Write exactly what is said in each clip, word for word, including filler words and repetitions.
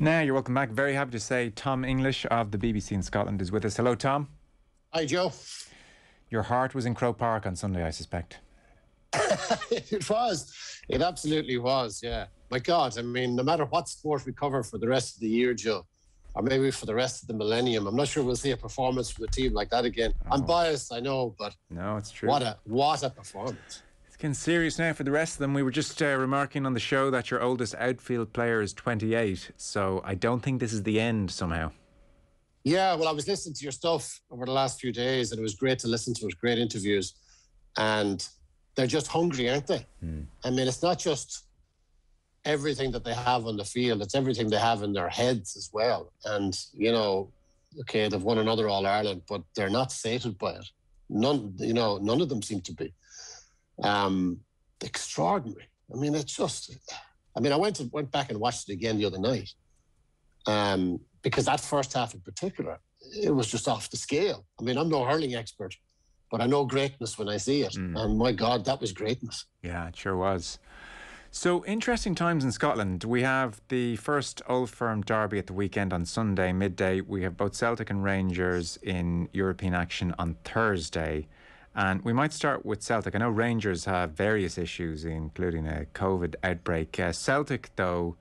Now, you're welcome back. Very happy to say Tom English of the B B C in Scotland is with us. Hello, Tom. Hi, Joe. Your heart was in Croke Park on Sunday, I suspect. It was. It absolutely was, yeah. My God, I mean, no matter what sport we cover for the rest of the year, Joe, or maybe for the rest of the millennium, I'm not sure we'll see a performance from a team like that again. Oh. I'm biased, I know, but no, it's true. What a what a performance. It's getting serious now for the rest of them. We were just uh, remarking on the show that your oldest outfield player is twenty-eight, so I don't think this is the end somehow. Yeah, well, I was listening to your stuff over the last few days, and it was great to listen to it, great interviews, and they're just hungry, aren't they? Mm. I mean, it's not just everything that they have on the field, it's everything they have in their heads as well. And, you know, okay, they've won another All-Ireland, but they're not sated by it. None, you know, none of them seem to be. Um, extraordinary. I mean, it's just, I mean, I went to, went back and watched it again the other night, um, because that first half in particular, it was just off the scale. I mean, I'm no hurling expert, but I know greatness when I see it. Mm. And my God, that was greatness. Yeah, it sure was. So, interesting times in Scotland. We have the first Old Firm derby at the weekend on Sunday, midday. We have both Celtic and Rangers in European action on Thursday. And we might start with Celtic. I know Rangers have various issues, including a COVID outbreak. Uh, Celtic, though,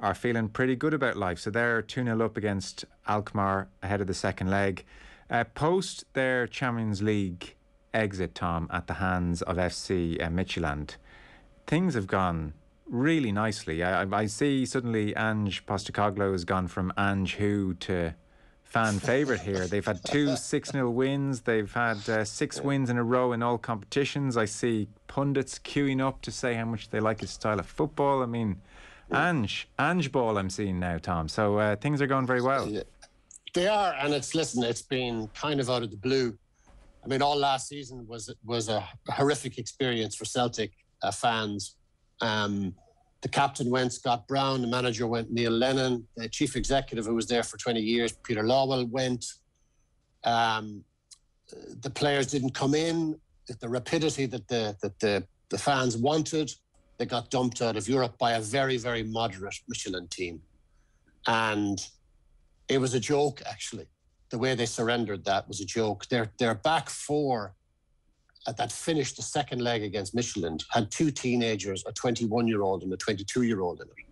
are feeling pretty good about life. So they're two nil up against Alkmaar ahead of the second leg. Uh, post their Champions League exit, Tom, at the hands of F C uh, Midtjylland, things have gone really nicely. I, I see suddenly Ange Postecoglou has gone from Ange who to fan favourite here. They've had two six nil wins. They've had uh, six wins in a row in all competitions. I see pundits queuing up to say how much they like his style of football. I mean, Ange, Ange ball I'm seeing now, Tom. So uh, things are going very well. They are, and it's, listen, it's been kind of out of the blue. I mean, all last season was, was a horrific experience for Celtic Uh, fans. Um, the captain went Scott Brown, the manager went Neil Lennon, the chief executive who was there for twenty years, Peter Lowell, went. Um, the players didn't come in at the rapidity that the that the, the fans wanted. They got dumped out of Europe by a very, very moderate Michelin team. And it was a joke, actually. The way they surrendered that was a joke. Their, their back four that finished the second leg against Midtjylland had two teenagers, a twenty-one-year-old and a twenty-two-year-old in it.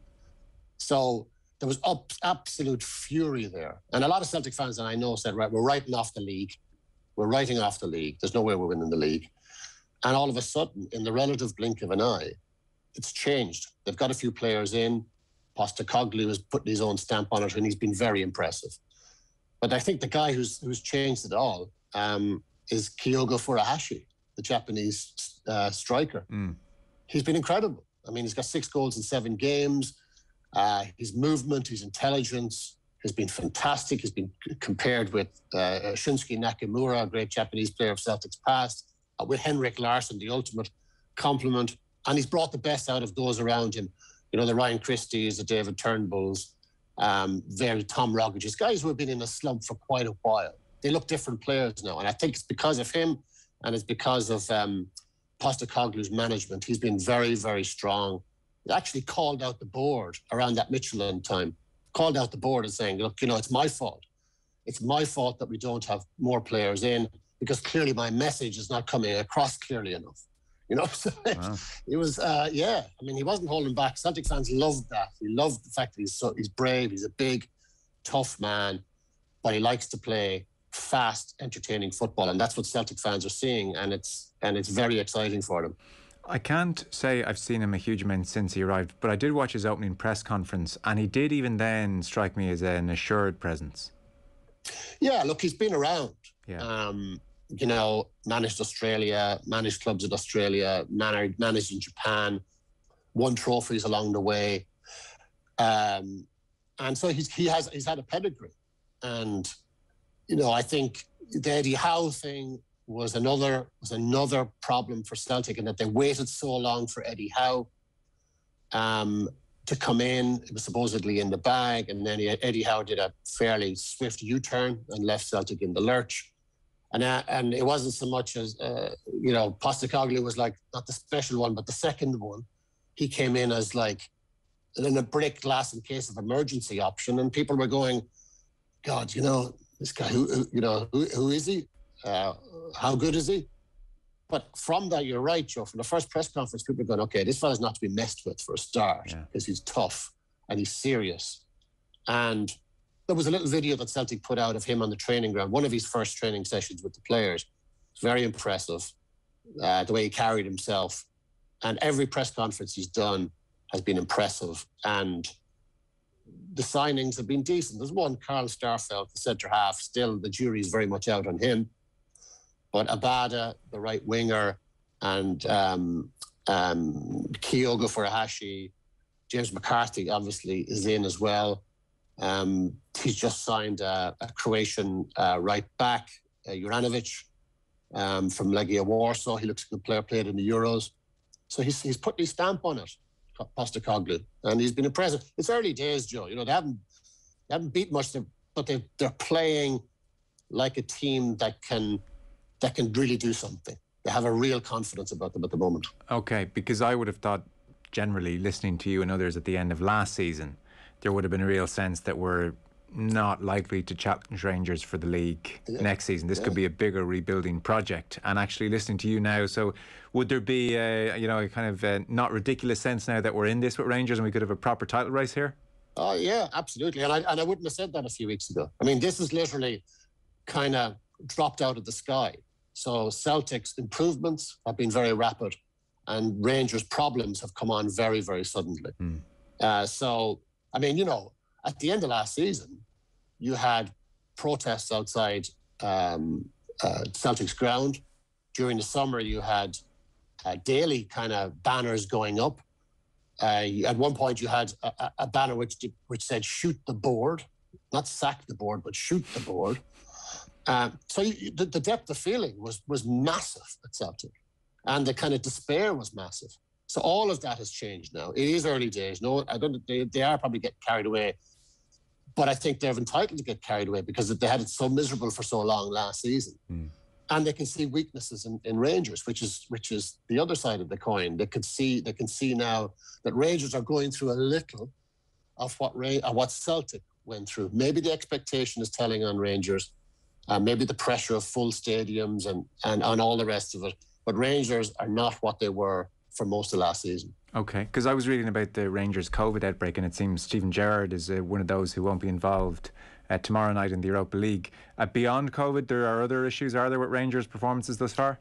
So there was up, absolute fury there. And a lot of Celtic fans that I know said, right, we're writing off the league. We're writing off the league. There's no way we're winning the league. And all of a sudden, in the relative blink of an eye, it's changed. They've got a few players in. Postecoglou has put his own stamp on it, and he's been very impressive. But I think the guy who's, who's changed it all um, is Kyogo Furuhashi, the Japanese uh, striker. Mm. He's been incredible. I mean, he's got six goals in seven games. Uh, his movement, his intelligence has been fantastic. He's been compared with uh, Shinsuke Nakamura, a great Japanese player of Celtic's past, uh, with Henrik Larson, the ultimate compliment. And he's brought the best out of those around him. You know, the Ryan Christies, the David Turnbulls, um, very Tom Rogic. Guys who have been in a slump for quite a while. They look different players now. And I think it's because of him, and it's because of um, Postecoglou's management. He's been very, very strong. He actually called out the board around that Michelin time, called out the board and saying, look, you know, it's my fault. It's my fault that we don't have more players in because clearly my message is not coming across clearly enough. You know, so wow. It was, uh, yeah, I mean, he wasn't holding back. Celtic fans loved that. He loved the fact that he's, so, he's brave. He's a big, tough man, but he likes to play fast, entertaining football, and that's what Celtic fans are seeing, and it's and it's very exciting for them. I can't say I've seen him a huge amount since he arrived, but I did watch his opening press conference, and he did even then strike me as an assured presence. Yeah, look, he's been around. Yeah. Um, you know, managed Australia, managed clubs in Australia, managed, managed in Japan, won trophies along the way, um, and so he's he has he's had a pedigree, and. You know, I think the Eddie Howe thing was another was another problem for Celtic in that they waited so long for Eddie Howe um, to come in. It was supposedly in the bag, and then Eddie Howe did a fairly swift U-turn and left Celtic in the lurch. And uh, and it wasn't so much as uh, you know, Postecoglou was like not the special one, but the second one. He came in as like then a break glass in case of emergency option. And people were going, God, you know, this guy, who, who you know, who, who is he? Uh, how good is he? But from that, you're right, Joe. From the first press conference, people are going, okay, this fella's not to be messed with for a start, because yeah. he's tough and he's serious. And there was a little video that Celtic put out of him on the training ground, one of his first training sessions with the players. It's very impressive, uh, the way he carried himself. And every press conference he's done has been impressive. And the signings have been decent. There's one, Carl Starfelt, the centre-half. Still, the jury's very much out on him. But Abada, the right winger, and um, um, Kyogo Furuhashi, James McCarthy, obviously, is in as well. Um, he's just signed a, a Croatian uh, right back, uh, Juranovic, um, from Legia Warsaw. He looks a good player, played in the Euros. So he's, he's put his stamp on it, Postecoglou, and he's been impressive. It's early days, Joe. You know, they haven't, they haven't beat much, but they, they're playing like a team that can... that can really do something. They have a real confidence about them at the moment. Okay, because I would have thought, generally, listening to you and others at the end of last season, there would have been a real sense that we're not likely to challenge Rangers for the league yeah. next season. This yeah. could be a bigger rebuilding project. And actually listening to you now, so would there be a, you know, a kind of a not ridiculous sense now that we're in this with Rangers and we could have a proper title race here? Oh, yeah, absolutely. And I, and I wouldn't have said that a few weeks ago. I mean, this is literally kind of dropped out of the sky. So Celtic's improvements have been very rapid and Rangers' problems have come on very, very suddenly. Mm. Uh, so, I mean, you know, at the end of last season, you had protests outside um, uh, Celtic's ground. During the summer, you had uh, daily kind of banners going up. Uh, at one point, you had a, a banner which, did, which said, shoot the board. Not sack the board, but shoot the board. Um, so you, the, the depth of feeling was was massive at Celtic, and the kind of despair was massive. So all of that has changed now. It is early days. No, I don't. They, they are probably getting carried away, but I think they're entitled to get carried away because they had it so miserable for so long last season, mm. and they can see weaknesses in, in Rangers, which is which is the other side of the coin. They could see they can see now that Rangers are going through a little of what Ray, uh, what Celtic went through. Maybe the expectation is telling on Rangers. Uh, maybe the pressure of full stadiums and, and, and all the rest of it. But Rangers are not what they were for most of last season. Okay, because I was reading about the Rangers COVID outbreak and it seems Stephen Gerrard is uh, one of those who won't be involved uh, tomorrow night in the Europa League. Uh, beyond COVID, there are other issues, are there, with Rangers' performances thus far?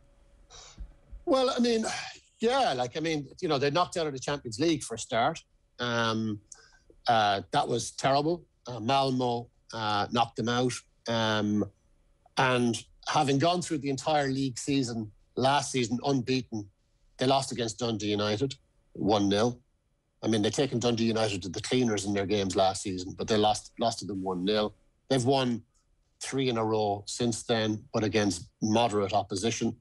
Well, I mean, yeah, like, I mean, you know, they knocked out of the Champions League for a start. Um, uh, that was terrible. Uh, Malmo uh, knocked them out. Um... And having gone through the entire league season, last season, unbeaten, they lost against Dundee United, one nil. I mean, they've taken Dundee United to the cleaners in their games last season, but they lost, lost to them one nil. They've won three in a row since then, but against moderate opposition.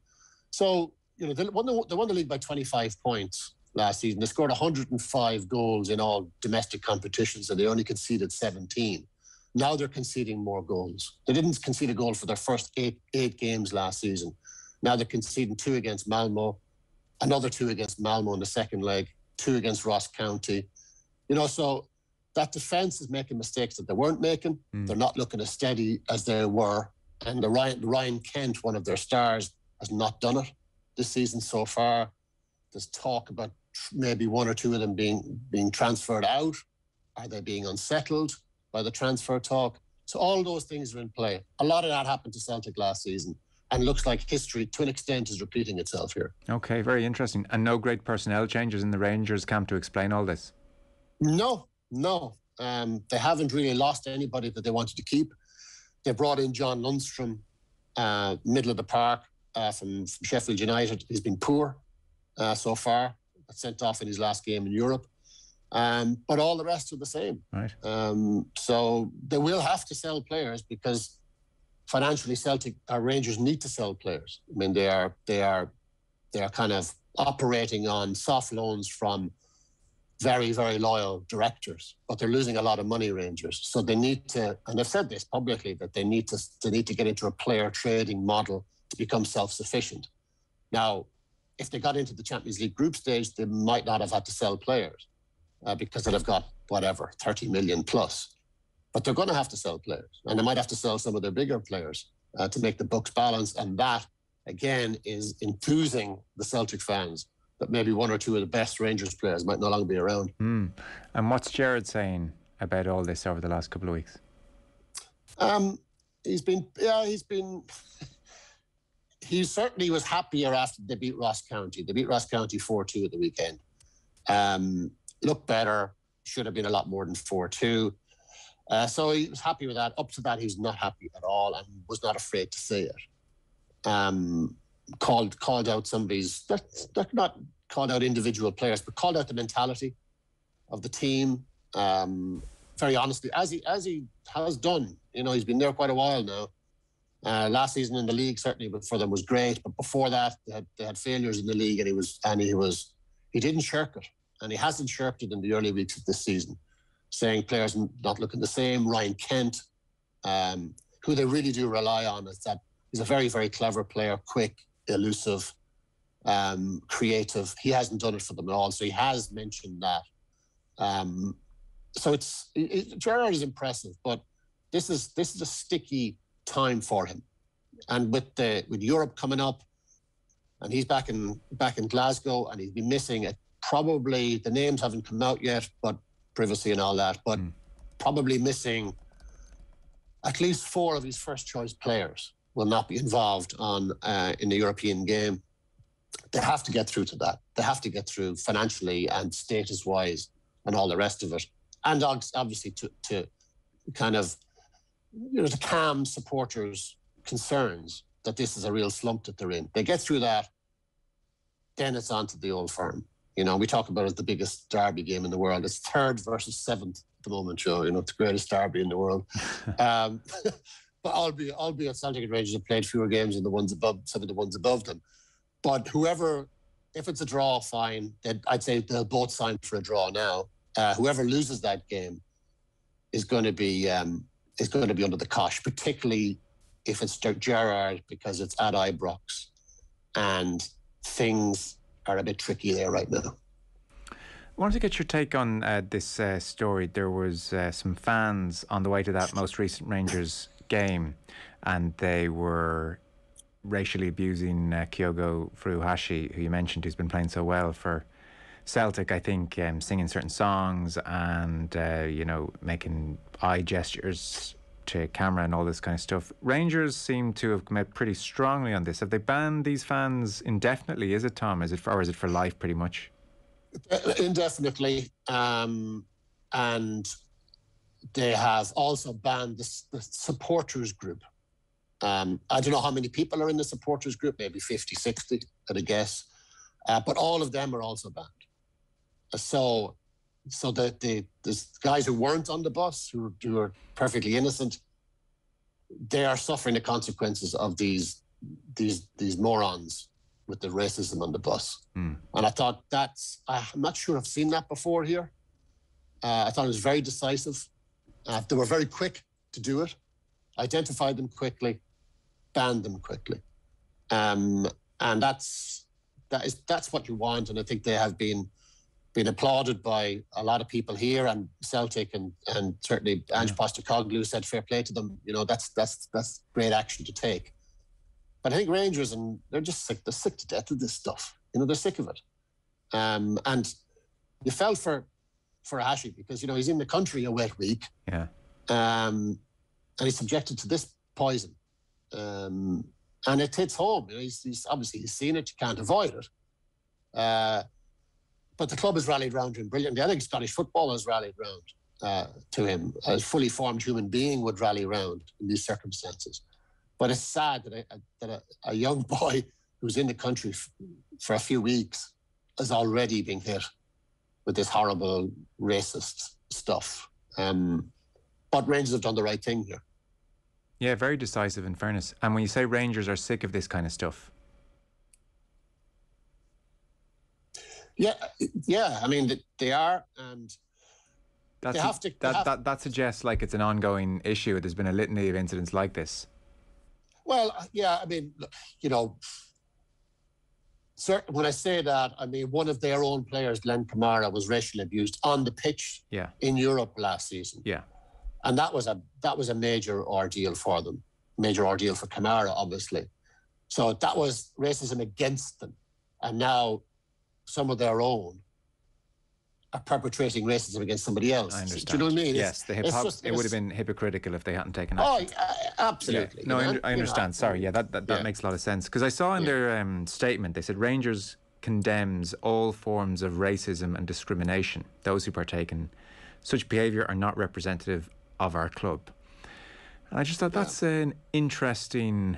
So, you know, they won the, they won the league by twenty-five points last season. They scored one hundred and five goals in all domestic competitions, and they only conceded seventeen. Now they're conceding more goals. They didn't concede a goal for their first eight eight games last season. Now they're conceding two against Malmo, another two against Malmo in the second leg, two against Ross County. You know, so that defence is making mistakes that they weren't making. Mm. They're not looking as steady as they were. And the Ryan, Ryan Kent, one of their stars, has not done it this season so far. There's talk about maybe one or two of them being being transferred out. Are they being unsettled by the transfer talk? So all those things are in play. A lot of that happened to Celtic last season and looks like history, to an extent, is repeating itself here. Okay, very interesting. And no great personnel changes in the Rangers camp to explain all this? No, no. Um, they haven't really lost anybody that they wanted to keep. They brought in John Lundstrom, uh, middle of the park, uh, from, from Sheffield United. He's been poor uh, so far. Sent off in his last game in Europe. Um, but all the rest are the same. Right. Um, so they will have to sell players because financially, Celtic our Rangers need to sell players. I mean, they are they are they are kind of operating on soft loans from very very loyal directors, but they're losing a lot of money. Rangers, so they need to, and they've said this publicly, that they need to they need to get into a player trading model to become self sufficient. Now, if they got into the Champions League group stage, they might not have had to sell players. uh, because they'll have got, whatever, thirty million plus. But they're going to have to sell players, and they might have to sell some of their bigger players uh, to make the books balance. And that, again, is enthusing the Celtic fans that maybe one or two of the best Rangers players might no longer be around. Mm. And what's Gerrard saying about all this over the last couple of weeks? Um, he's been, yeah, he's been... He certainly was happier after they beat Ross County. They beat Ross County four two at the weekend. Um, looked better. Should have been a lot more than four two. Uh, so he was happy with that. Up to that, he was not happy at all and was not afraid to say it. Um, called called out somebody's... Not, not, not called out individual players, but called out the mentality of the team um, very honestly, as he, as he has done. You know, he's been there quite a while now. Uh, last season in the league, certainly for them, was great. But before that, they had, they had failures in the league, and he was and he was he didn't shirk it, and he hasn't shirked it in the early weeks of this season, saying players not looking the same. Ryan Kent, um, who they really do rely on, is that he's a very very clever player, quick, elusive, um, creative. He hasn't done it for them at all, so he has mentioned that. Um, so it's it, Gerrard is impressive, but this is this is a sticky time for him, and with the with Europe coming up, and he's back in back in Glasgow, and he's been missing it. Probably the names haven't come out yet, but privacy and all that. But mm. probably missing at least four of his first choice players will not be involved on uh, in the European game. They have to get through to that. They have to get through financially and status wise and all the rest of it, and obviously to to kind of, you know, to calm supporters' concerns that this is a real slump that they're in. They get through that, then it's on to the Old Firm. You know, we talk about it, the biggest derby game in the world. It's third versus seventh at the moment, Joe. You know, it's the greatest derby in the world. um, but albeit, albeit Celtic and Rangers have played fewer games than the ones above, some of the ones above them. But whoever, if it's a draw, fine. Then I'd say they'll both sign for a draw now. Uh, whoever loses that game is going to be... Um, It's going to be under the cosh, particularly if it's Gerrard, because it's at Ibrox and things are a bit tricky there right now. I wanted to get your take on uh, this uh, story. There was uh, some fans on the way to that most recent Rangers game, and they were racially abusing uh, Kyogo Furuhashi, who you mentioned, who's been playing so well for Celtic, I think, um, singing certain songs and, uh, you know, making eye gestures to camera and all this kind of stuff. Rangers seem to have come out pretty strongly on this. Have they banned these fans indefinitely? Is it, Tom? Is it for, or is it for life, pretty much? Indefinitely. Um, and they have also banned the, the supporters group. Um, I don't know how many people are in the supporters group, maybe fifty, sixty, at a guess. Uh, but all of them are also banned. So, so that the, the guys who weren't on the bus, who, who are perfectly innocent, they are suffering the consequences of these these these morons with the racism on the bus. Mm. And I thought that's, I'm not sure I've seen that before here. Uh, I thought it was very decisive. Uh, they were very quick to do it, identified them quickly, banned them quickly. Um, and that's, that is, that's what you want. And I think they have been... been applauded by a lot of people here, and Celtic and, and certainly Ange Postecoglou said fair play to them. You know, that's that's that's great action to take. But I think Rangers, and they're just sick, they're sick to death of this stuff. You know, they're sick of it. Um, and you felt for for Furuhashi because, you know, he's in the country a wet week. Yeah. Um, and he's subjected to this poison. Um, and it hits home. You know, he's, he's obviously he's seen it, you can't avoid it. Uh But the club has rallied round him brilliantly. I think Scottish football has rallied round uh, to him. A fully formed human being would rally round in these circumstances. But it's sad that a, that a, a young boy who's in the country f- for a few weeks is already being hit with this horrible racist stuff. Um, but Rangers have done the right thing here. Yeah, very decisive, in fairness. And when you say Rangers are sick of this kind of stuff... Yeah, yeah. I mean, they are, and that's they have to. That, have, that that suggests like it's an ongoing issue. There's been a litany of incidents like this. Well, yeah. I mean, you know, certain, when I say that, I mean, one of their own players, Glenn Kamara, was racially abused on the pitch yeah. in Europe last season. Yeah. And that was a that was a major ordeal for them, major ordeal for Kamara, obviously. So that was racism against them. And now some of their own are perpetrating racism against somebody else. I understand. Do you know what I mean? Yes, the hypo- just, it would have been hypocritical if they hadn't taken action. Oh, absolutely. Yeah. No, you know? I understand. You know? Sorry, yeah, that, that, that yeah. makes a lot of sense. Because I saw in yeah. their um, statement, they said, Rangers condemns all forms of racism and discrimination. Those who partake in such behaviour are not representative of our club. And I just thought yeah. that's an interesting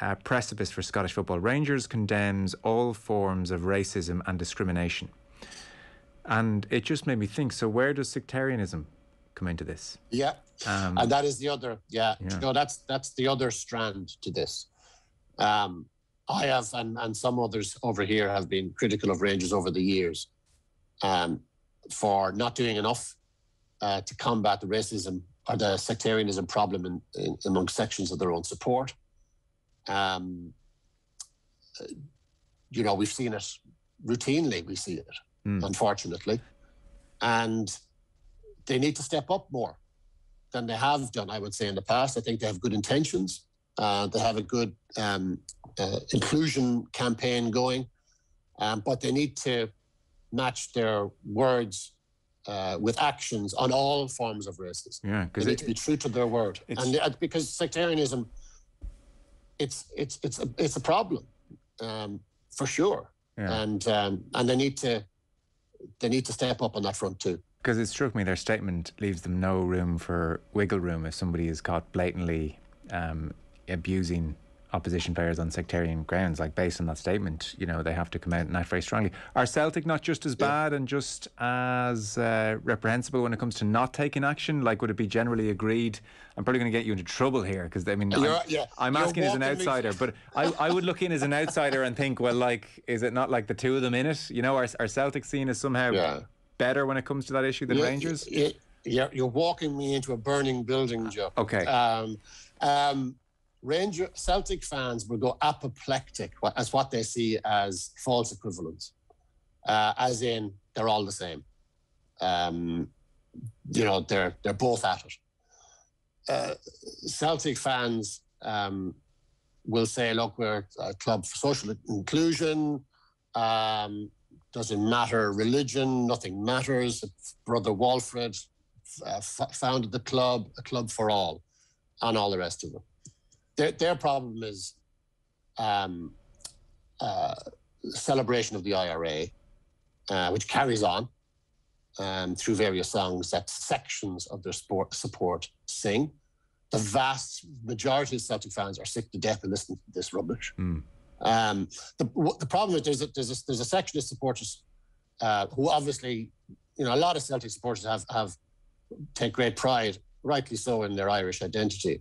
uh, precipice for Scottish football. Rangers condemns all forms of racism and discrimination. And it just made me think, so where does sectarianism come into this? Yeah, um, and that is the other, yeah, yeah. You know, that's that's the other strand to this. Um, I have, and, and some others over here have been critical of Rangers over the years um, for not doing enough uh, to combat the racism or the sectarianism problem in, in, among sections of their own support. Um, you know, we've seen it routinely, we see it. Mm. Unfortunately, and they need to step up more than they have done, I would say, in the past. I think they have good intentions. Uh, they have a good um, uh, inclusion campaign going, um, but they need to match their words uh, with actions on all forms of racism. Yeah, they need it, to be true to their word. And uh, because sectarianism, it's it's it's a, it's a problem um, for sure, yeah. and um, and they need to. They need to step up on that front too. Because it struck me their statement leaves them no room for wiggle room if somebody is caught blatantly um, abusing opposition players on sectarian grounds. Like, based on that statement, you know, they have to come out and act very strongly. Are Celtic not just as bad yeah. and just as uh, reprehensible when it comes to not taking action? Like, would it be generally agreed? I'm probably going to get you into trouble here because, I mean, you're, I'm, yeah, I'm asking as an outsider, me. But I, I would look in as an outsider and think, well, like, is it not like the two of them in it? You know, are, are Celtic seen as somehow yeah. better when it comes to that issue than yeah, Rangers? Yeah, yeah, you're walking me into a burning building, Joe. Okay. Um, um, Ranger Celtic fans will go apoplectic as what they see as false equivalents, uh, as in they're all the same. Um, you know, they're they're both at it. Uh, Celtic fans um, will say, "Look, we're a club for social inclusion. Um, doesn't matter religion. Nothing matters. Brother Walfrid f- founded the club, a club for all, and all the rest of it." Their, their problem is um, uh, celebration of the I R A, uh, which carries on um, through various songs that sections of their sport, support sing. The vast majority of Celtic fans are sick to death of listening to this rubbish. Mm. Um, the, w- the problem is there's a, there's a, there's a section of supporters uh, who obviously, you know, a lot of Celtic supporters have, have take great pride, rightly so, in their Irish identity.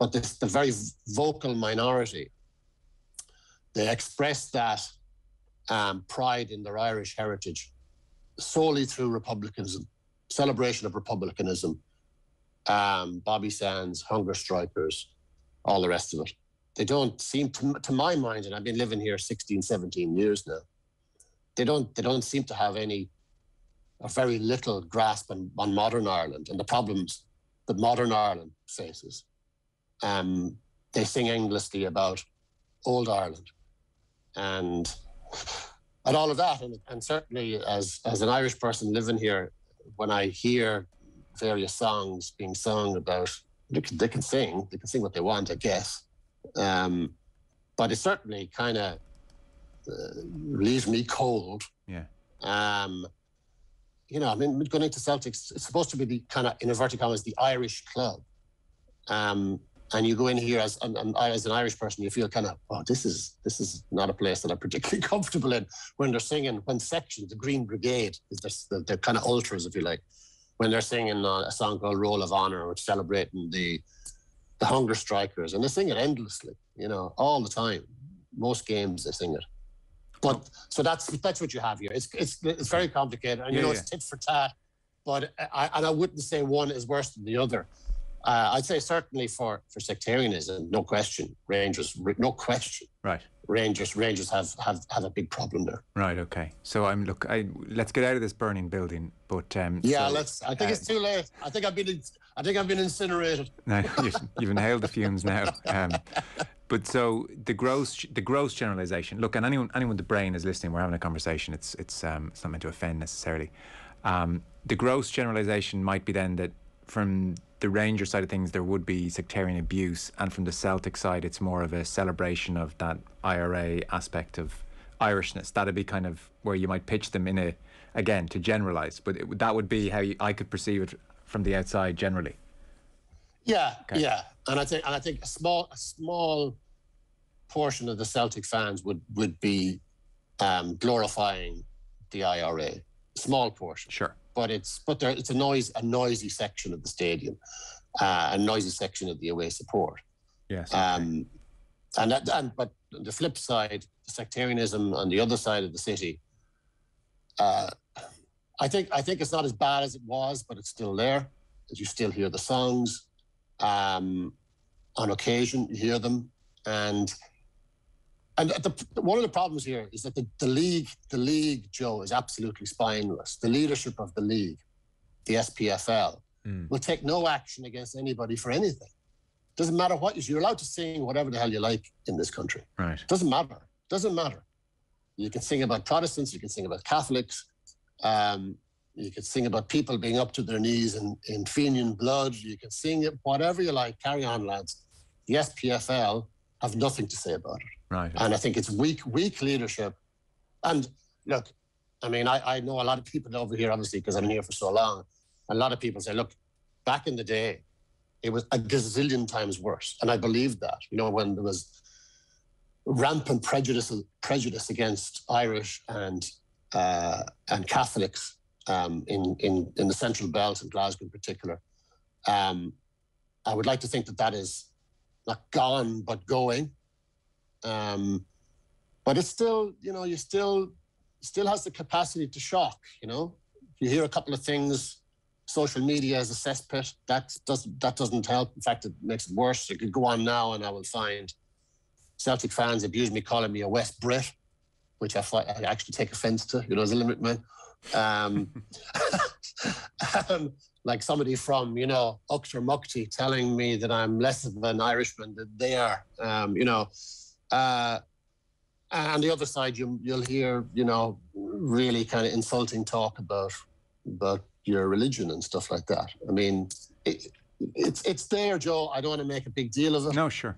But this, the very vocal minority, they express that um, pride in their Irish heritage solely through republicanism, celebration of republicanism, um, Bobby Sands, hunger strikers, all the rest of it. They don't seem, to, to my mind, and I've been living here sixteen, seventeen years now, they don't, they don't seem to have any, or very little grasp on, on modern Ireland and the problems that modern Ireland faces. Um, they sing endlessly about old Ireland and and all of that. And, and certainly as, as an Irish person living here, when I hear various songs being sung about, they can, they can sing, they can sing what they want, I guess. Um, but it certainly kind of uh, leaves me cold. Yeah. Um, you know, I mean, going into Celtics, it's supposed to be the kind of, in inverted commas, the Irish club. Um, And you go in here as, and, and I, as an Irish person, you feel kind of, oh, this is this is not a place that I'm particularly comfortable in. When they're singing, when sections, the Green Brigade, they're, they're kind of ultras, if you like, when they're singing a song called "Roll of Honour," which celebrating the the hunger strikers, and they sing it endlessly, you know, all the time. Most games they sing it. But so that's that's what you have here. It's it's it's very complicated, and you yeah, know yeah. it's tit for tat. But I, and I wouldn't say one is worse than the other. Uh, I'd say certainly for, for sectarianism, no question. Rangers, no question. Right. Rangers, Rangers have, have, have a big problem there. Right. Okay. So I'm look. I, let's get out of this burning building. But um, yeah, so, let's. I think uh, it's too late. I think I've been. I think I've been incinerated. No, you've, you've inhaled the fumes now. Um, but so the gross, the gross generalisation. Look, and anyone, anyone, the brain is listening. We're having a conversation. It's, it's, um, it's not meant to offend necessarily. Um, the gross generalisation might be then that from the Ranger side of things there would be sectarian abuse, and from the Celtic side it's more of a celebration of that I R A aspect of Irishness. That'd be kind of where you might pitch them in a, again, to generalise, but it, that would be how you, I could perceive it from the outside generally. Yeah, okay. Yeah, and I think and I think a small a small portion of the Celtic fans would would be um, glorifying the I R A. Small portion, sure. But it's but there, it's a noise a noisy section of the stadium, uh, a noisy section of the away support. Yes. Um, and that, and but the flip side, sectarianism on the other side of the city. Uh, I think I think it's not as bad as it was, but it's still there. You still hear the songs, um, on occasion you hear them, and and the, one of the problems here is that the, the league, the league, Joe, is absolutely spineless. The leadership of the league, the S P F L, mm. will take no action against anybody for anything. Doesn't matter what you're allowed to sing, whatever the hell you like in this country. Right? Doesn't matter. Doesn't matter. You can sing about Protestants. You can sing about Catholics. Um, you can sing about people being up to their knees in, in Fenian blood. You can sing it, whatever you like. Carry on, lads. The S P F L have nothing to say about it. Right. And I think it's weak, weak leadership. And look, I mean, I, I know a lot of people over here, obviously, because I'm here for so long. A lot of people say, look, back in the day, it was a gazillion times worse. And I believe that, you know, when there was rampant prejudice, prejudice against Irish and uh, and Catholics um, in, in, in the Central Belt and Glasgow in particular. Um, I would like to think that that is not gone, but going. Um, but it's still, you know, you still, still has the capacity to shock, you know. You hear a couple of things, social media as a cesspit, that doesn't, that doesn't help. In fact, it makes it worse. It could go on now and I will find Celtic fans abuse me, calling me a West Brit, which I, find, I actually take offence to, you know, as a limit man. Um, um, like somebody from, you know, Uchtramukti telling me that I'm less of an Irishman than they are, um, you know. Uh, and on the other side, you, you'll hear, you know, really kind of insulting talk about about your religion and stuff like that. I mean, it, it's it's there, Joe. I don't want to make a big deal of it. No, sure.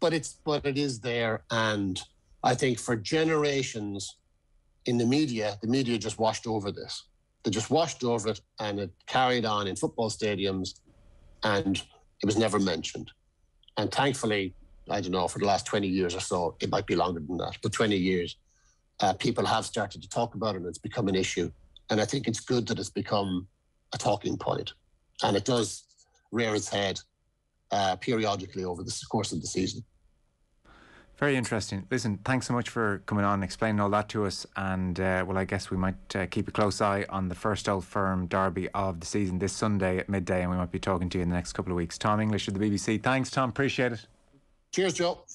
But it's but it is there, and I think for generations in the media, the media just washed over this. They just washed over it, and it carried on in football stadiums, and it was never mentioned. And thankfully, I don't know, for the last twenty years or so, it might be longer than that, but twenty years, uh, people have started to talk about it and it's become an issue. And I think it's good that it's become a talking point. And it does rear its head uh, periodically over the course of the season. Very interesting. Listen, thanks so much for coming on and explaining all that to us. And, uh, well, I guess we might uh, keep a close eye on the first Old Firm derby of the season this Sunday at midday, and we might be talking to you in the next couple of weeks. Tom English of the B B C. Thanks, Tom. Appreciate it. Cheers, Joe.